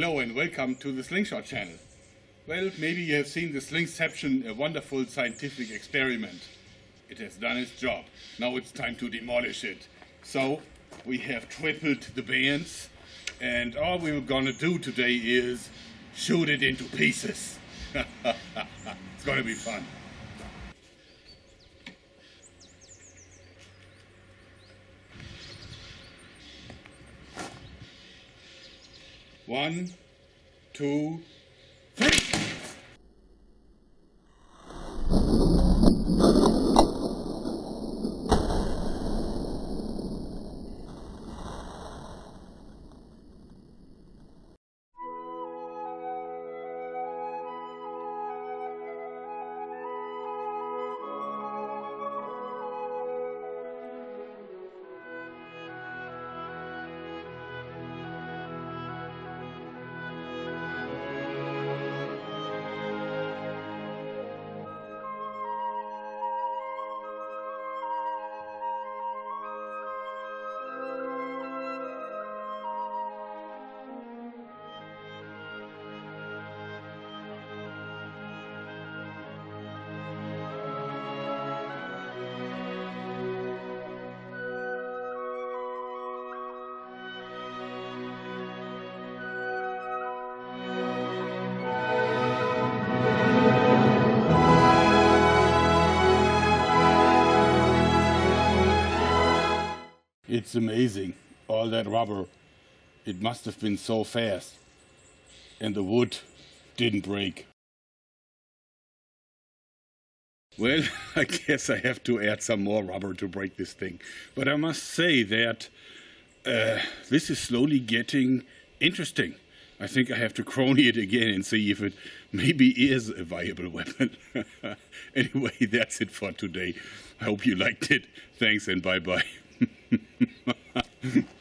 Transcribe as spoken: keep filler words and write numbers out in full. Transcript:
Hello and welcome to the Slingshot Channel. Well, maybe you have seen the Slingception, a wonderful scientific experiment. It has done its job. Now it's time to demolish it. So we have tripled the bands, and all we were gonna do today is shoot it into pieces. It's gonna be fun. One, two, three! It's amazing, all that rubber. It must have been so fast. And the wood didn't break. Well, I guess I have to add some more rubber to break this thing. But I must say that uh, this is slowly getting interesting. I think I have to chrony it again and see if it maybe is a viable weapon. Anyway, that's it for today. I hope you liked it. Thanks and bye-bye. Ha, ha, ha.